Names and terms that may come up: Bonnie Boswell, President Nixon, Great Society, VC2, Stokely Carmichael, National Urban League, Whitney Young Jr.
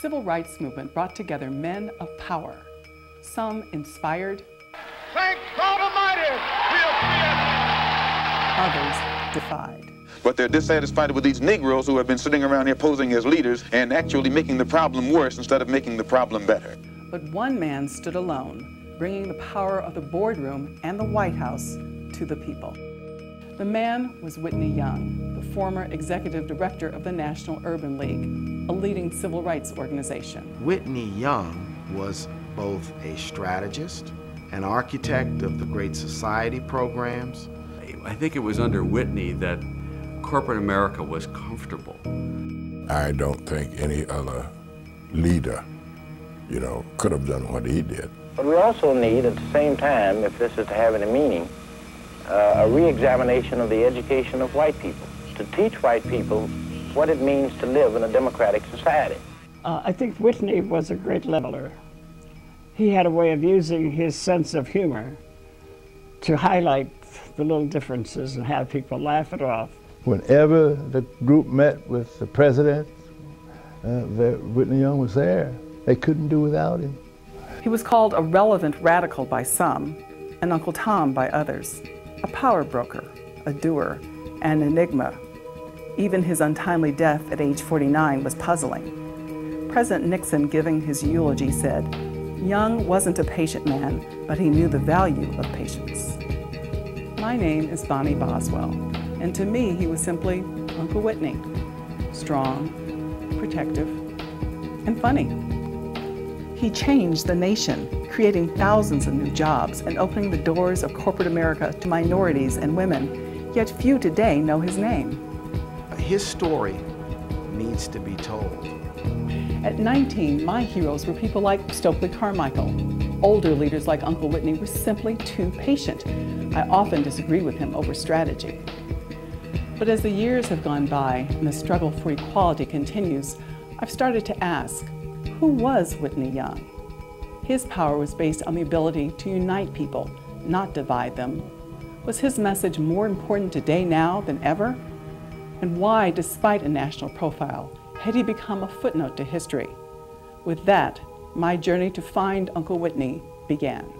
civil rights movement brought together men of power, some inspired, thank God Almighty, others defied. But they're dissatisfied with these Negroes who have been sitting around here posing as leaders and actually making the problem worse instead of making the problem better. But one man stood alone, bringing the power of the boardroom and the White House to the people. The man was Whitney Young, the former executive director of the National Urban League, a leading civil rights organization. Whitney Young was both a strategist, an architect of the Great Society programs. I think it was under Whitney that corporate America was comfortable. I don't think any other leader, you know, could have done what he did. But we also need, at the same time, if this is to have any meaning, a re-examination of the education of white people, to teach white people what it means to live in a democratic society. I think Whitney was a great leveler. He had a way of using his sense of humor to highlight the little differences and have people laugh it off. Whenever the group met with the president, Whitney Young was there. They couldn't do without him. He was called a relevant radical by some, and Uncle Tom by others, a power broker, a doer, an enigma. Even his untimely death at age 49 was puzzling. President Nixon, giving his eulogy, said, "Young wasn't a patient man, but he knew the value of patience." My name is Bonnie Boswell, and to me he was simply Uncle Whitney, strong, protective, and funny. He changed the nation, creating thousands of new jobs and opening the doors of corporate America to minorities and women, yet few today know his name. His story needs to be told. At 19, my heroes were people like Stokely Carmichael. Older leaders like Uncle Whitney were simply too patient. I often disagree with him over strategy. But as the years have gone by and the struggle for equality continues, I've started to ask, who was Whitney Young? His power was based on the ability to unite people, not divide them. Was his message more important today now than ever? And why, despite a national profile, had he become a footnote to history? With that, my journey to find Uncle Whitney began.